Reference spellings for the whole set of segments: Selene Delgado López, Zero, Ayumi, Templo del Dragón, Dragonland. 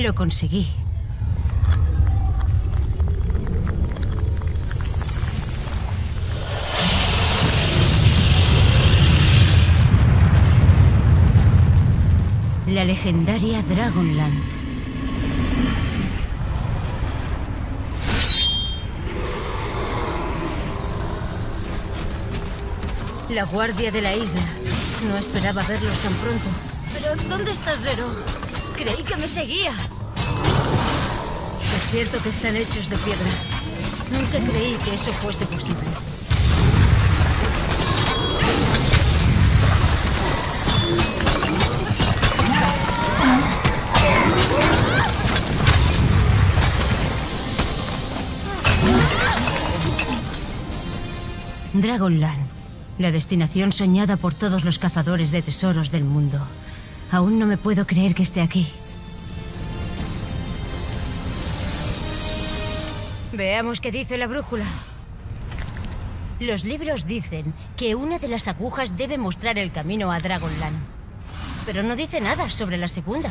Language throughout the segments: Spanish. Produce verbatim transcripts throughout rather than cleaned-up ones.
Lo conseguí. La legendaria Dragonland. La guardia de la isla. No esperaba verlos tan pronto. Pero ¿dónde estás, Zero? Creí que me seguía. Es cierto que están hechos de piedra. Nunca creí que eso fuese posible. Dragonland, la destinación soñada por todos los cazadores de tesoros del mundo. Aún no me puedo creer que esté aquí. Veamos qué dice la brújula. Los libros dicen que una de las agujas debe mostrar el camino a Dragonland. Pero no dice nada sobre la segunda.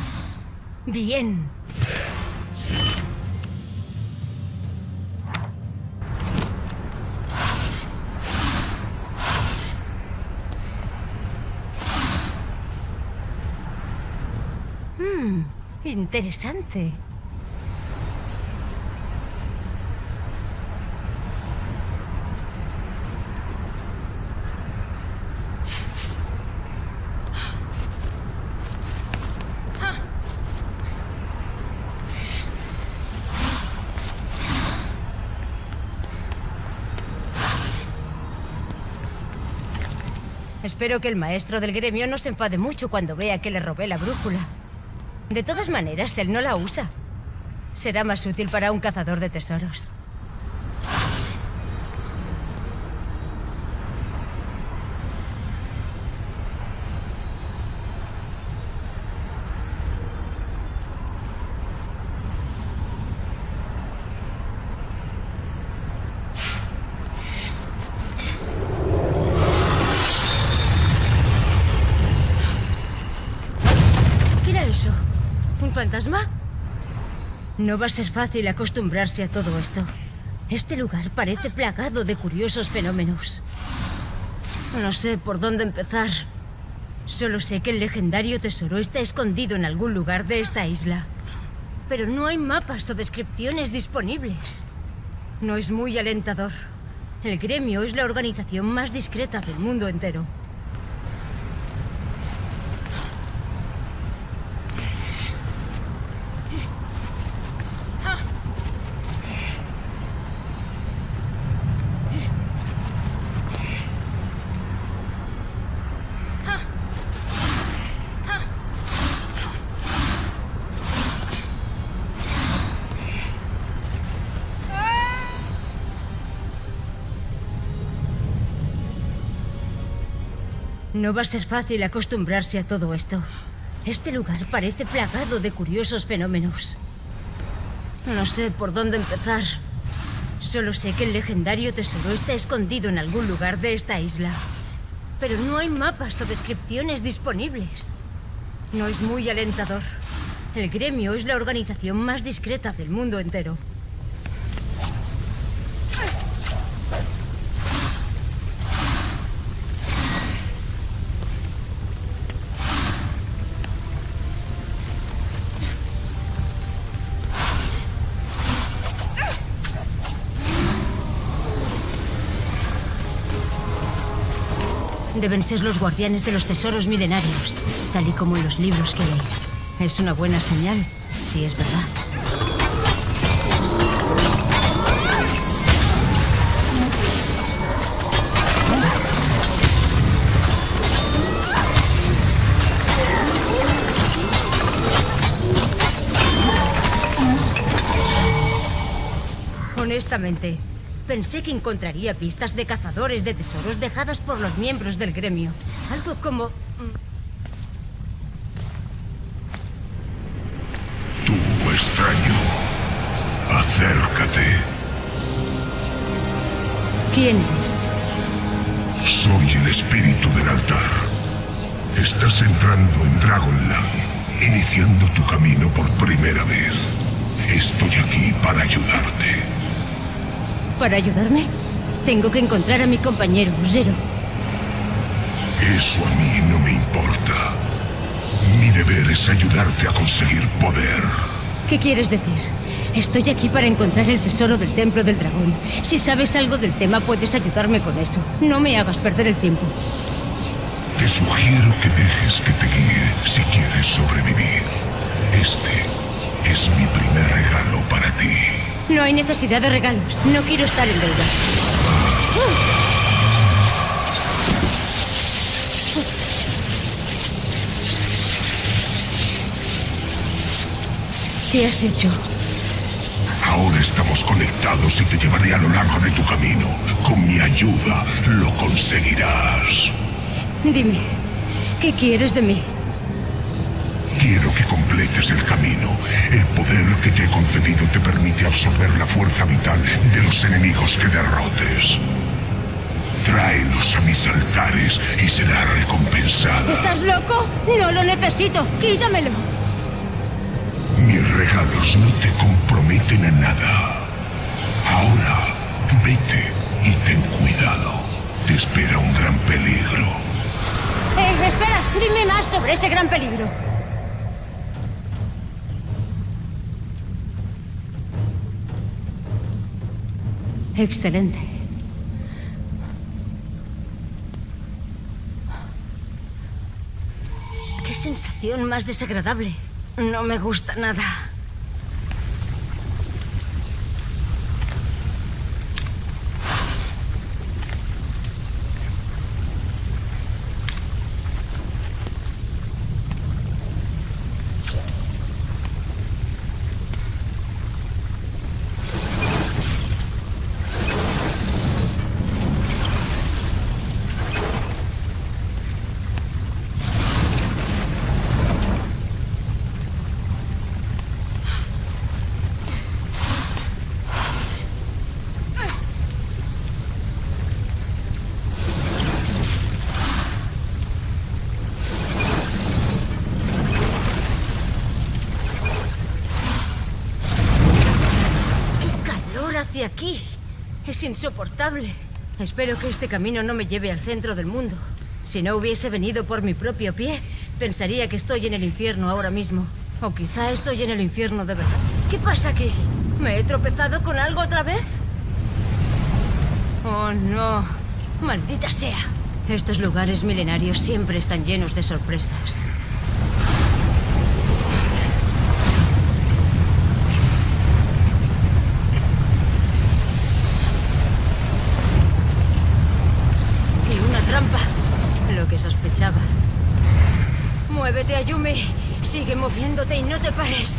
Bien. Interesante. Espero que el maestro del gremio no se enfade mucho cuando vea que le robé la brújula. De todas maneras, él no la usa. Será más útil para un cazador de tesoros. ¿Fantasma? No va a ser fácil acostumbrarse a todo esto. Este lugar parece plagado de curiosos fenómenos. No sé por dónde empezar. Solo sé que el legendario tesoro está escondido en algún lugar de esta isla. Pero no hay mapas o descripciones disponibles. No es muy alentador. El gremio es la organización más discreta del mundo entero. No va a ser fácil acostumbrarse a todo esto. Este lugar parece plagado de curiosos fenómenos. No sé por dónde empezar. Solo sé que el legendario tesoro está escondido en algún lugar de esta isla. Pero no hay mapas o descripciones disponibles. No es muy alentador. El gremio es la organización más discreta del mundo entero. Deben ser los guardianes de los tesoros milenarios, tal y como en los libros que leí. Es una buena señal, si es verdad. Honestamente, pensé que encontraría pistas de cazadores de tesoros dejadas por los miembros del gremio. Algo como... Tú, extraño, acércate. ¿Quién eres? Soy el espíritu del altar. Estás entrando en Dragonland. iniciando tu camino por primera vez. Estoy aquí para ayudarte. ¿Para ayudarme? Tengo que encontrar a mi compañero, Zero. Eso a mí no me importa. Mi deber es ayudarte a conseguir poder. ¿Qué quieres decir? Estoy aquí para encontrar el tesoro del Templo del Dragón. Si sabes algo del tema, puedes ayudarme con eso. No me hagas perder el tiempo. Te sugiero que dejes que te guíe si quieres sobrevivir. Este es mi primer regalo para ti. No hay necesidad de regalos. No quiero estar en deuda. ¿Qué has hecho? Ahora estamos conectados y te llevaré a lo largo de tu camino. Con mi ayuda lo conseguirás. Dime, ¿qué quieres de mí? Quiero que completes el camino. El poder que te he concedido te permite absorber la fuerza vital de los enemigos que derrotes. Tráelos a mis altares y será recompensada. ¿Estás loco? No lo necesito. Quítamelo. Mis regalos no te comprometen a nada. Ahora, vete y ten cuidado. Te espera un gran peligro. Eh, espera, dime más sobre ese gran peligro. Excelente. Qué sensación más desagradable. No me gusta nada. Aquí. Es insoportable. Espero que este camino no me lleve al centro del mundo. Si no hubiese venido por mi propio pie, pensaría que estoy en el infierno ahora mismo. O quizá estoy en el infierno de verdad. ¿Qué pasa aquí? ¿Me he tropezado con algo otra vez? Oh, no. Maldita sea. Estos lugares milenarios siempre están llenos de sorpresas. Muévete, Ayumi. Sigue moviéndote y no te pares.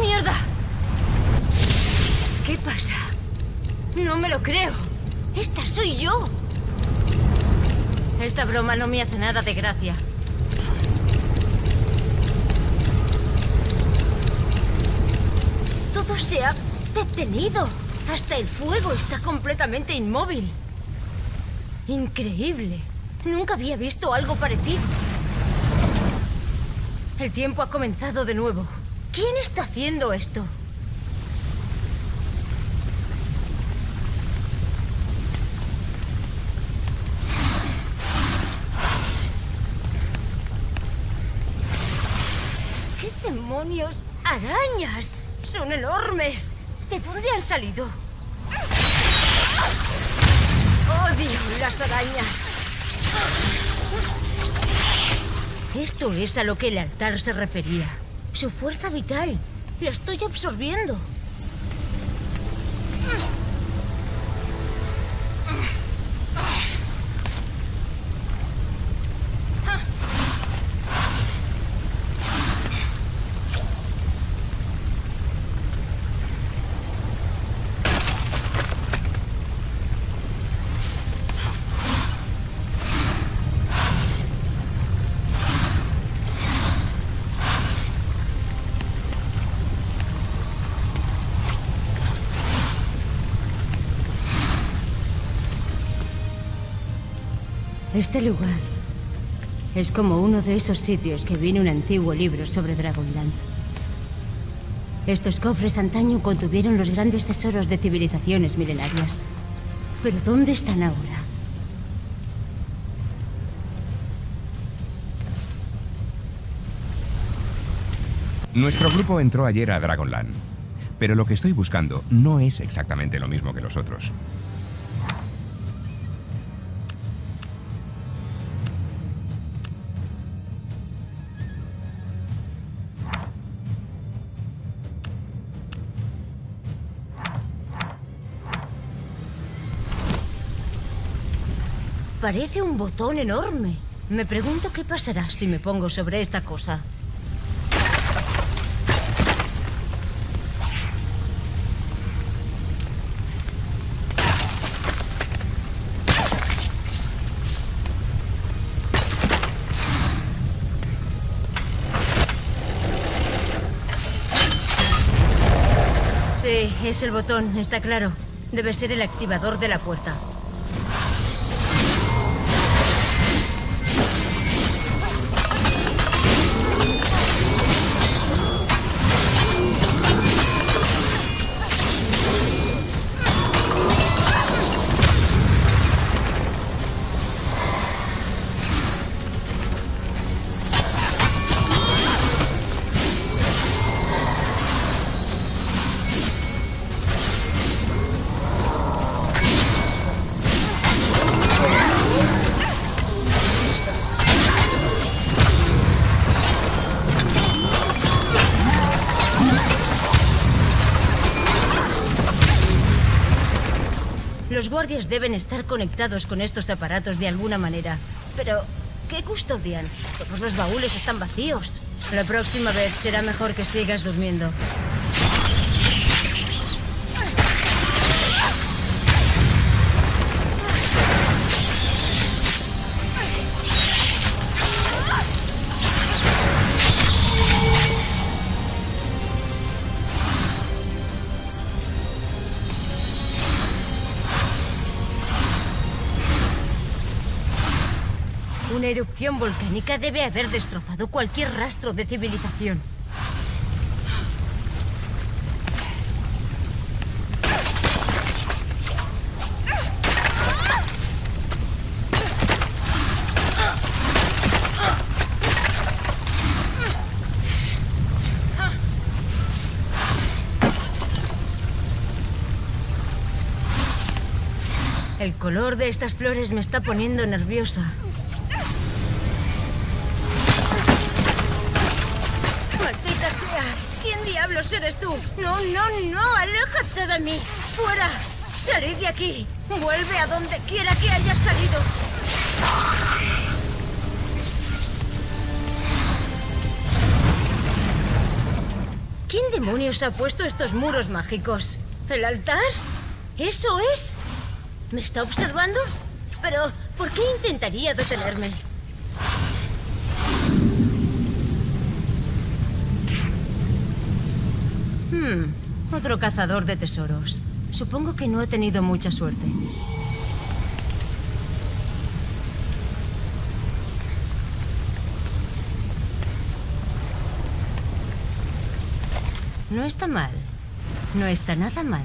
¡Mierda! ¿Qué pasa? No me lo creo. ¡Esta soy yo! Esta broma no me hace nada de gracia. Todo se ha detenido. Hasta el fuego está completamente inmóvil. Increíble. Nunca había visto algo parecido. El tiempo ha comenzado de nuevo. ¿Quién está haciendo esto? ¿Qué demonios? ¡Arañas! ¡Son enormes! ¿De dónde han salido? ¡Odio las arañas! Esto es a lo que el altar se refería. Su fuerza vital. La estoy absorbiendo. Este lugar es como uno de esos sitios que vi en un antiguo libro sobre Dragonland. Estos cofres antaño contuvieron los grandes tesoros de civilizaciones milenarias. Pero ¿dónde están ahora? Nuestro grupo entró ayer a Dragonland, pero lo que estoy buscando no es exactamente lo mismo que los otros. Parece un botón enorme. Me pregunto qué pasará si me pongo sobre esta cosa. Sí, es el botón, está claro. Debe ser el activador de la puerta. Los guardias deben estar conectados con estos aparatos de alguna manera. Pero, ¿qué custodian? Todos los baúles están vacíos. La próxima vez será mejor que sigas durmiendo. Una erupción volcánica debe haber destrozado cualquier rastro de civilización. El color de estas flores me está poniendo nerviosa. ¿Quién diablos eres tú? No, no, no, aléjate de mí. Fuera, salí de aquí. Vuelve a donde quiera que hayas salido. ¿Quién demonios ha puesto estos muros mágicos? ¿El altar? ¿Eso es? ¿Me está observando? Pero, ¿por qué intentaría detenerme? Hmm, otro cazador de tesoros. Supongo que no he tenido mucha suerte. No está mal. No está nada mal.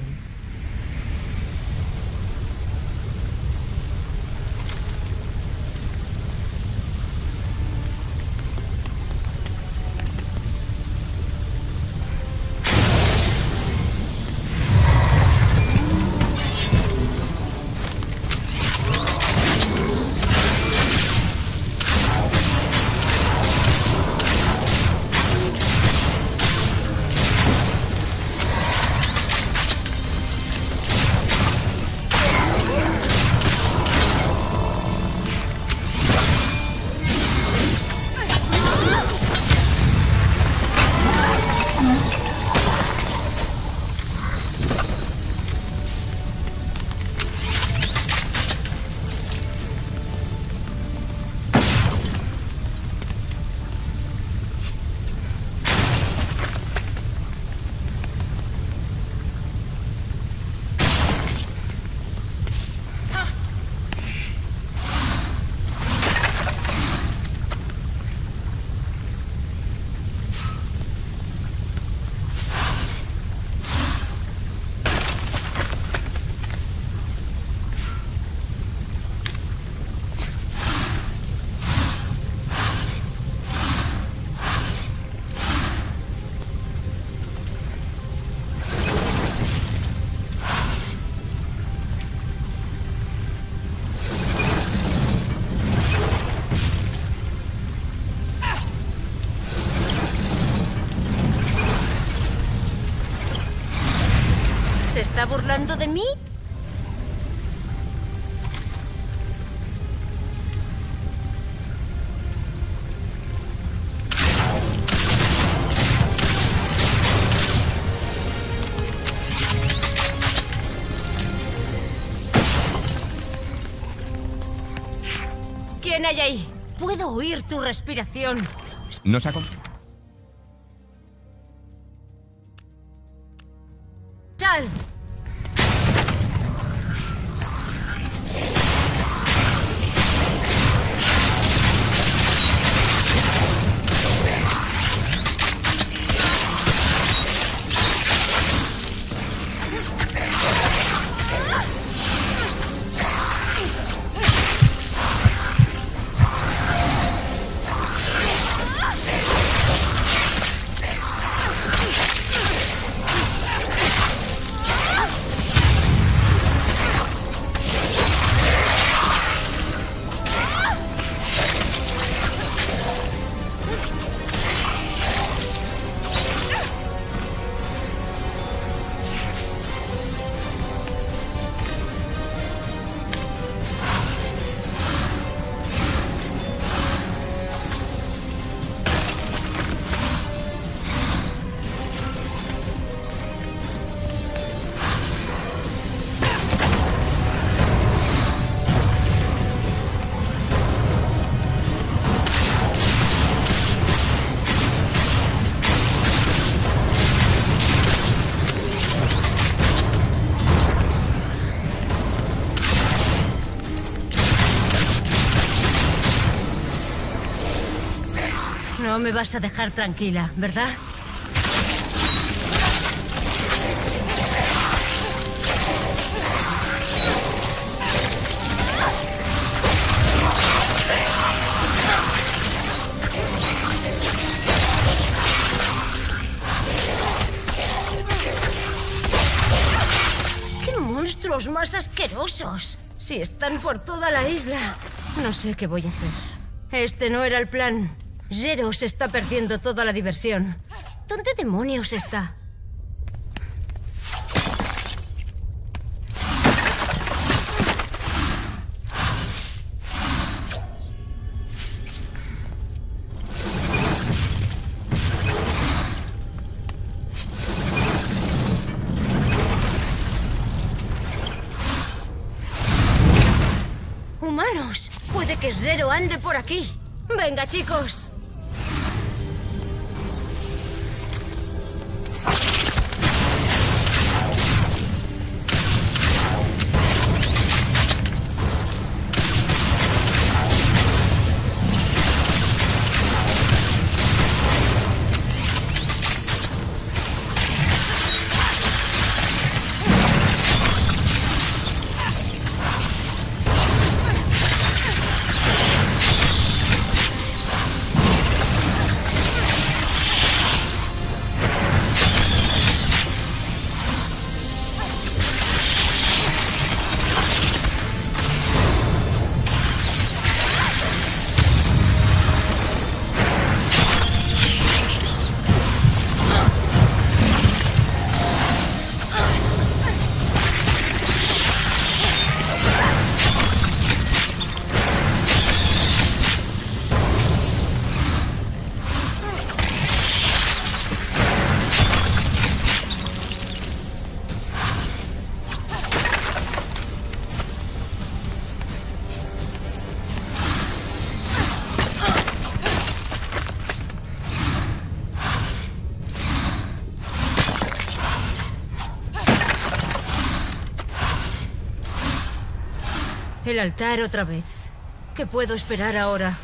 está burlando de mí? ¿Quién hay ahí? Puedo oír tu respiración. No saco. ¡Sal! No me vas a dejar tranquila, ¿verdad? ¡Qué monstruos más asquerosos! Si están por toda la isla, no sé qué voy a hacer. Este no era el plan. Zero se está perdiendo toda la diversión. ¿Dónde demonios está? ¡Humanos! Puede que Zero ande por aquí. ¡Venga, chicos! El altar otra vez. ¿Qué puedo esperar ahora?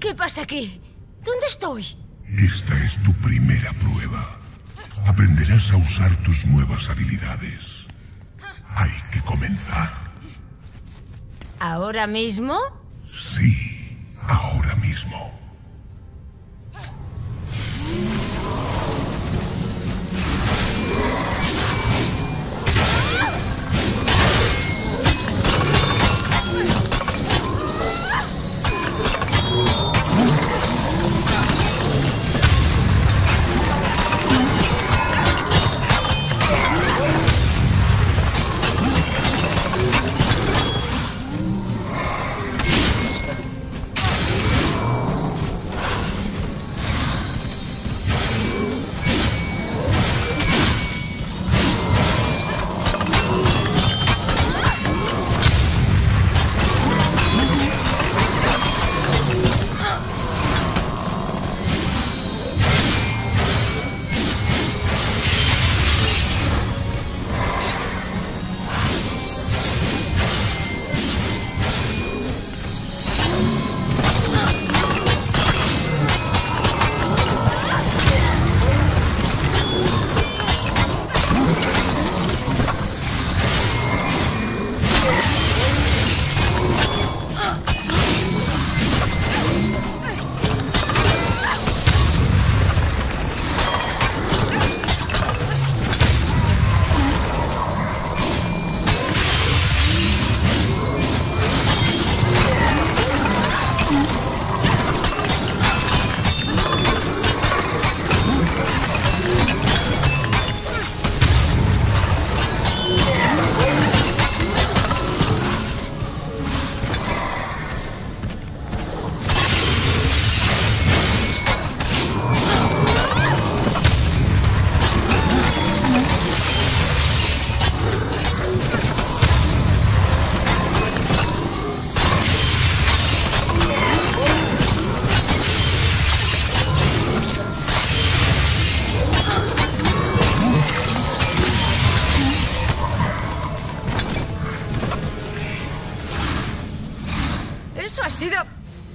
¿Qué pasa aquí? ¿Dónde estoy? Esta es tu primera prueba. Aprenderás a usar tus nuevas habilidades. Hay que comenzar. ¿Ahora mismo? Sí, ahora mismo.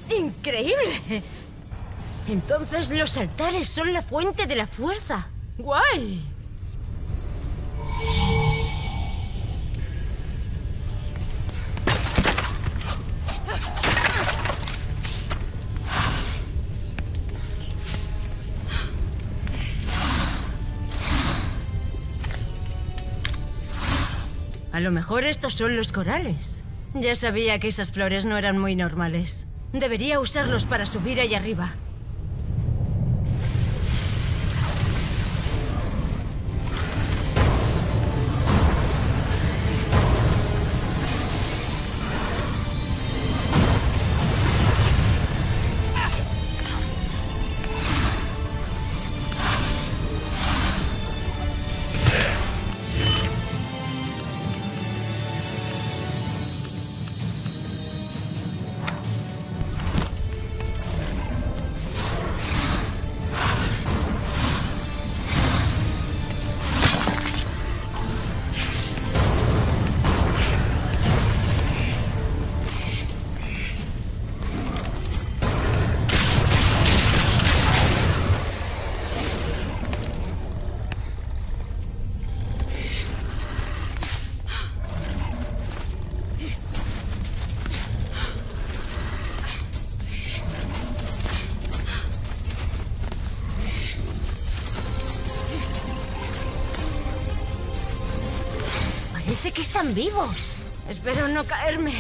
¡Increíble! Entonces los altares son la fuente de la fuerza. ¡Guay! A lo mejor estos son los corales. Ya sabía que esas flores no eran muy normales. Debería usarlos para subir ahí arriba. Parece que están vivos. Espero no caerme.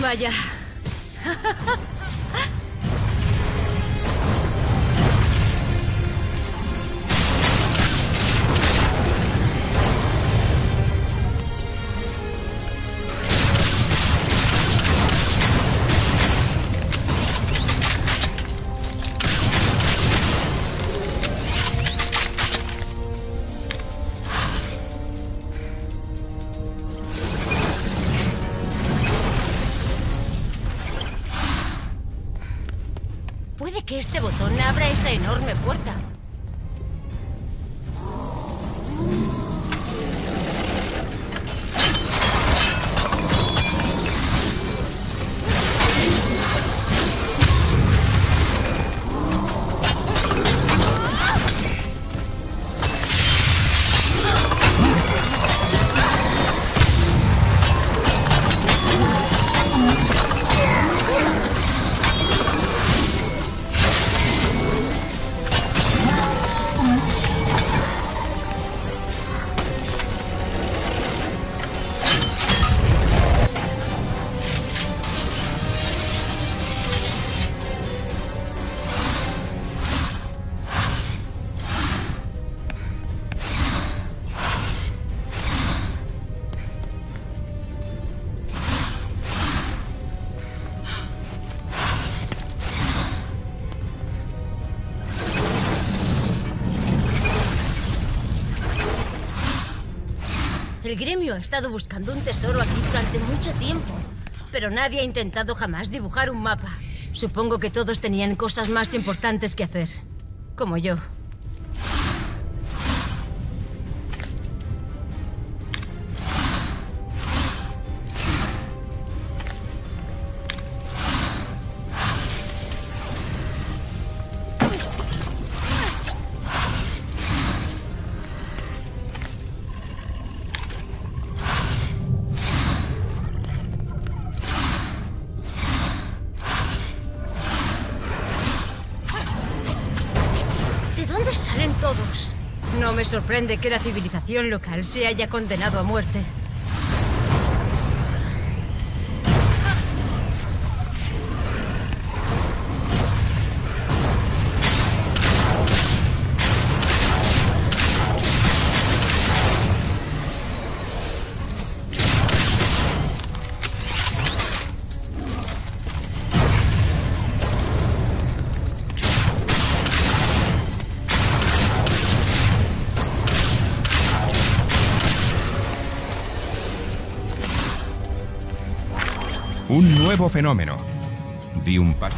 Vaya. Puede que este botón abra esa enorme puerta. El gremio ha estado buscando un tesoro aquí durante mucho tiempo, pero nadie ha intentado jamás dibujar un mapa. Supongo que todos tenían cosas más importantes que hacer, como yo. Me sorprende que la civilización local se haya condenado a muerte. Un nuevo fenómeno. Di un paso.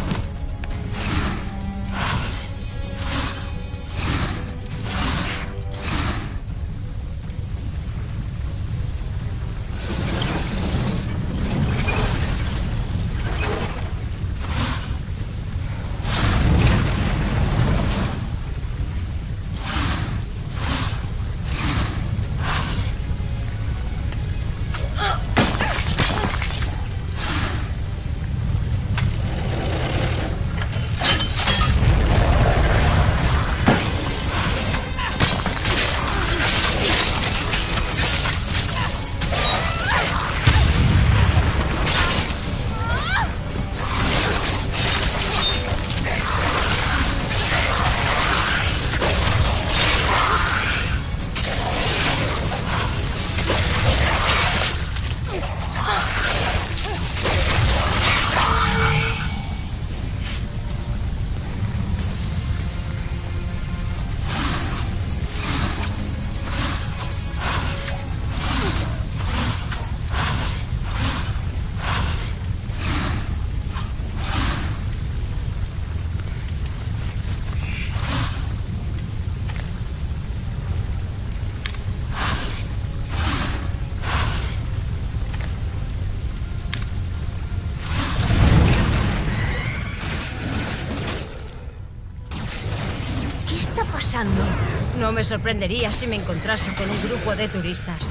No me sorprendería si me encontrase con un grupo de turistas.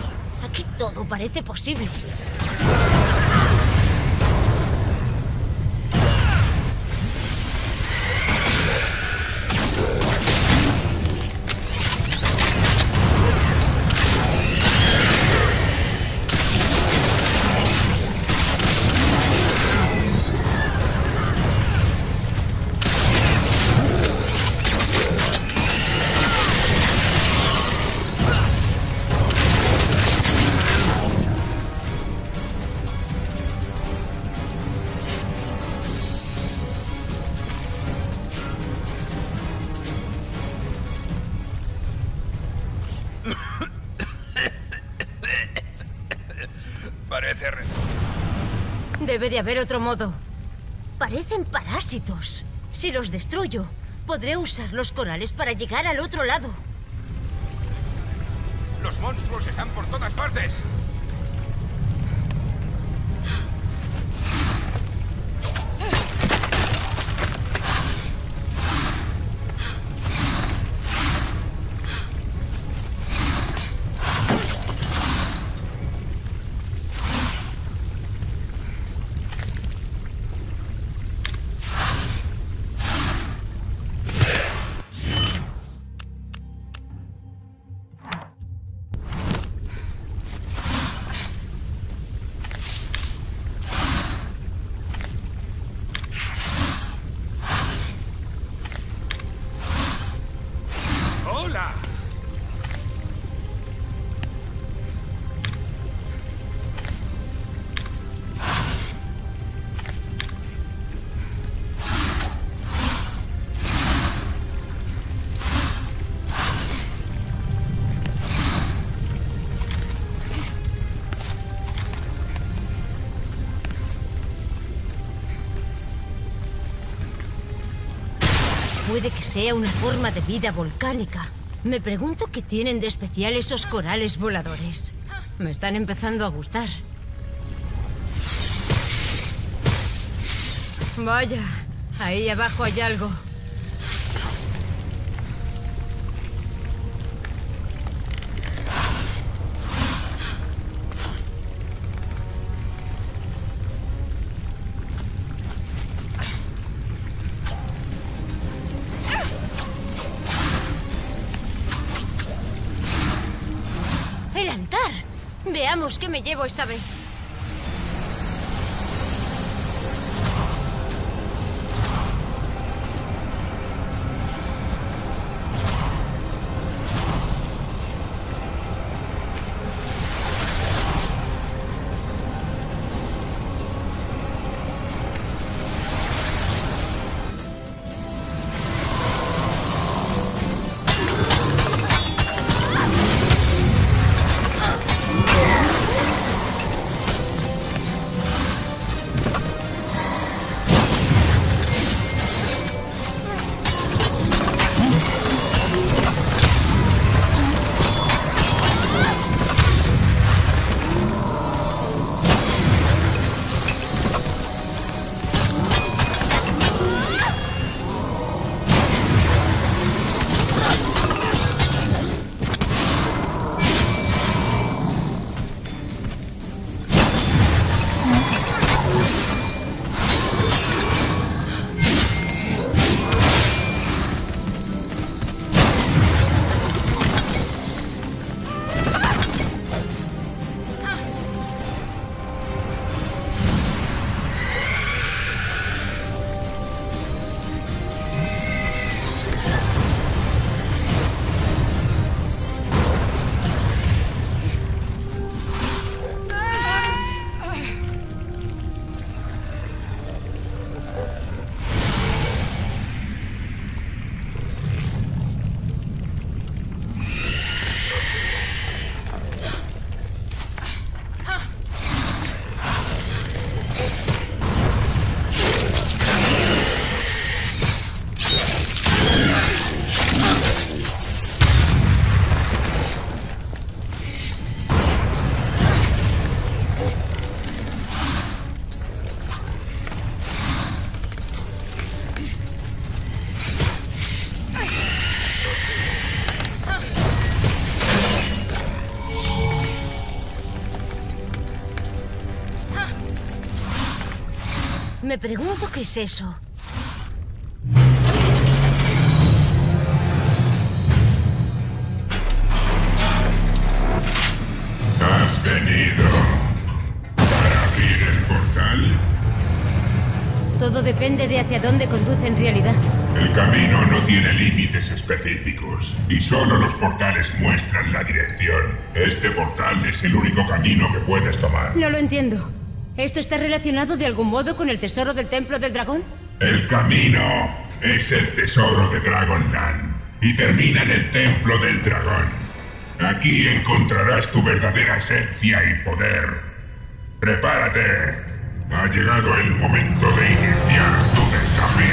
Aquí todo parece posible. Debe de haber otro modo. Parecen parásitos. Si los destruyo, podré usar los corales para llegar al otro lado. Los monstruos están por todas partes. puede que sea una forma de vida volcánica. Me pregunto qué tienen de especial esos corales voladores. Me están empezando a gustar. Vaya, ahí abajo hay algo. Veamos qué me llevo esta vez. Me pregunto qué es eso. ¿Has venido para abrir el portal? Todo depende de hacia dónde conduce en realidad. El camino no tiene límites específicos y solo los portales muestran la dirección. Este portal es el único camino que puedes tomar. No lo entiendo. ¿Esto está relacionado de algún modo con el tesoro del Templo del Dragón? El camino es el tesoro de Dragonland y termina en el Templo del Dragón. Aquí encontrarás tu verdadera esencia y poder. ¡Prepárate! Ha llegado el momento de iniciar tu desafío.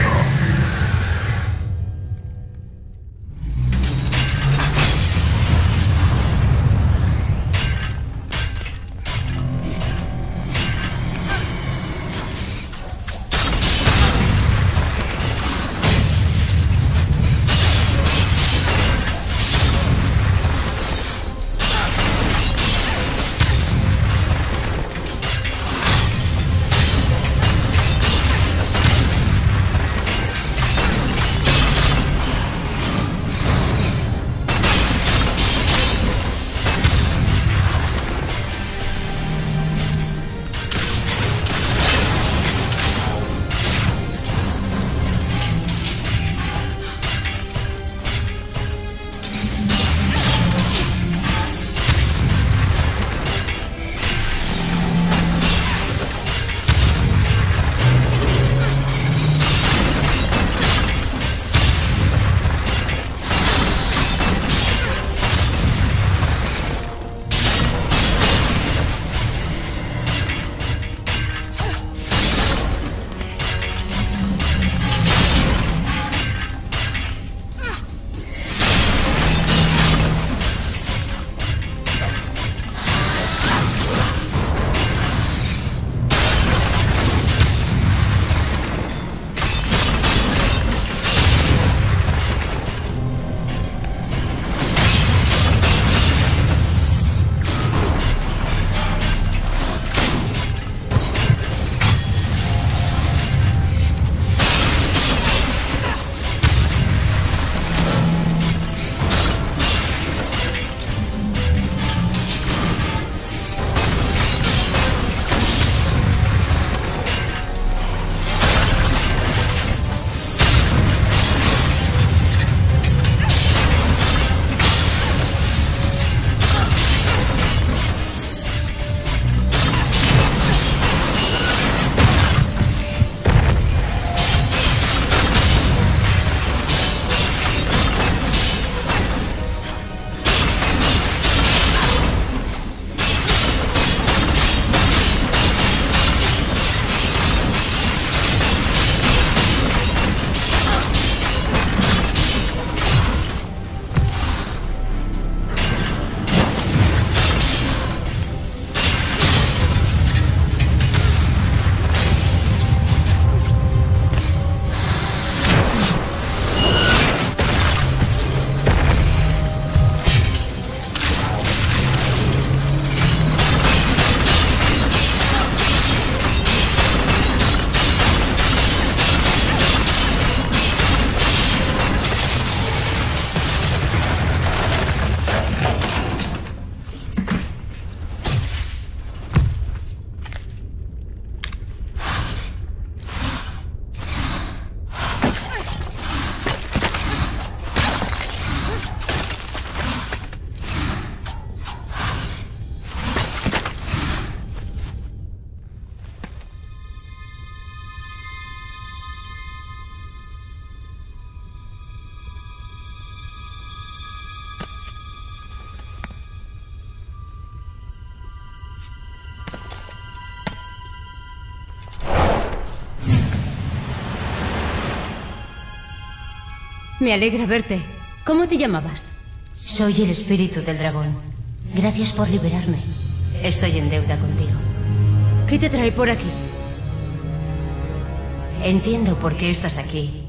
Me alegra verte. ¿Cómo te llamabas? Soy el espíritu del dragón. Gracias por liberarme. Estoy en deuda contigo. ¿Qué te trae por aquí? Entiendo por qué estás aquí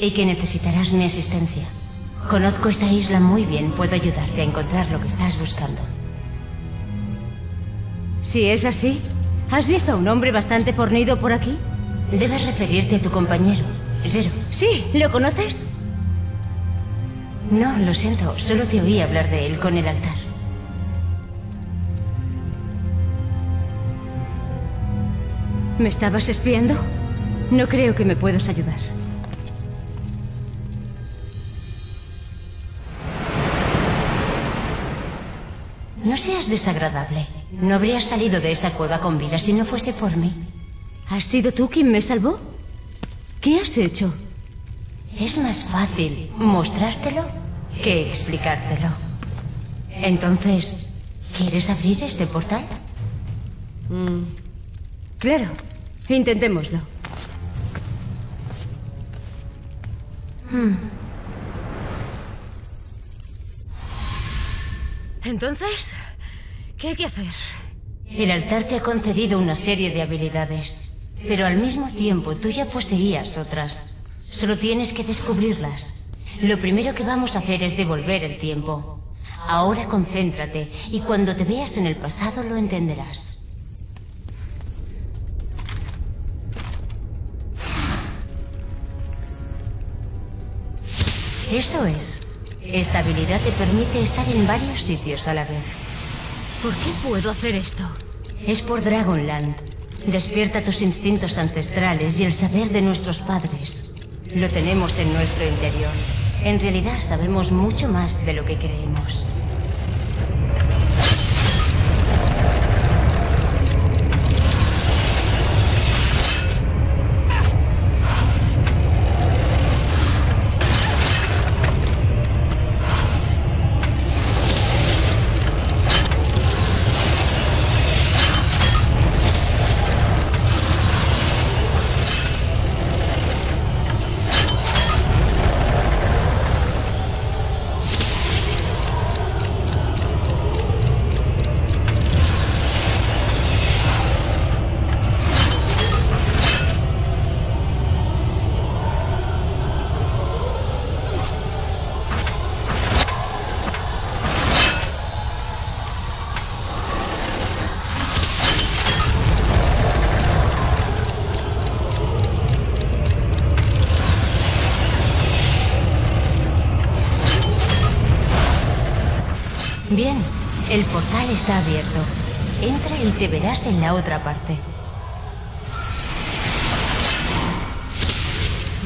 y que necesitarás mi asistencia. Conozco esta isla muy bien. Puedo ayudarte a encontrar lo que estás buscando. Si es así, ¿has visto a un hombre bastante fornido por aquí? Debes referirte a tu compañero, Zero. Sí, ¿lo conoces? No, lo siento. Solo te oí hablar de él con el altar. ¿Me estabas espiando? No creo que me puedas ayudar. No seas desagradable. No habrías salido de esa cueva con vida si no fuese por mí. ¿Has sido tú quien me salvó? ¿Qué has hecho? Es más fácil mostrártelo que explicártelo. Entonces, ¿quieres abrir este portal? Mm. Claro, intentémoslo. Mm. Entonces, ¿qué hay que hacer? El altar te ha concedido una serie de habilidades, pero al mismo tiempo tú ya poseías otras. Solo tienes que descubrirlas. Lo primero que vamos a hacer es devolver el tiempo. Ahora concéntrate y cuando te veas en el pasado lo entenderás. Eso es. Esta habilidad te permite estar en varios sitios a la vez. ¿Por qué puedo hacer esto? Es por Dragonland. Despierta tus instintos ancestrales y el saber de nuestros padres. Lo tenemos en nuestro interior. En realidad sabemos mucho más de lo que creemos. Bien, el portal está abierto. Entra y te verás en la otra parte.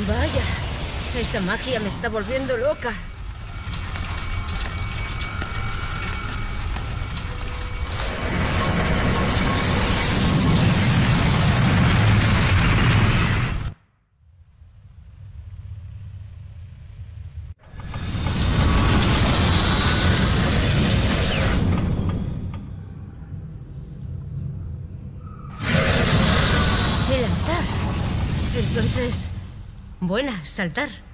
Vaya, esa magia me está volviendo loca. Buena, saltar.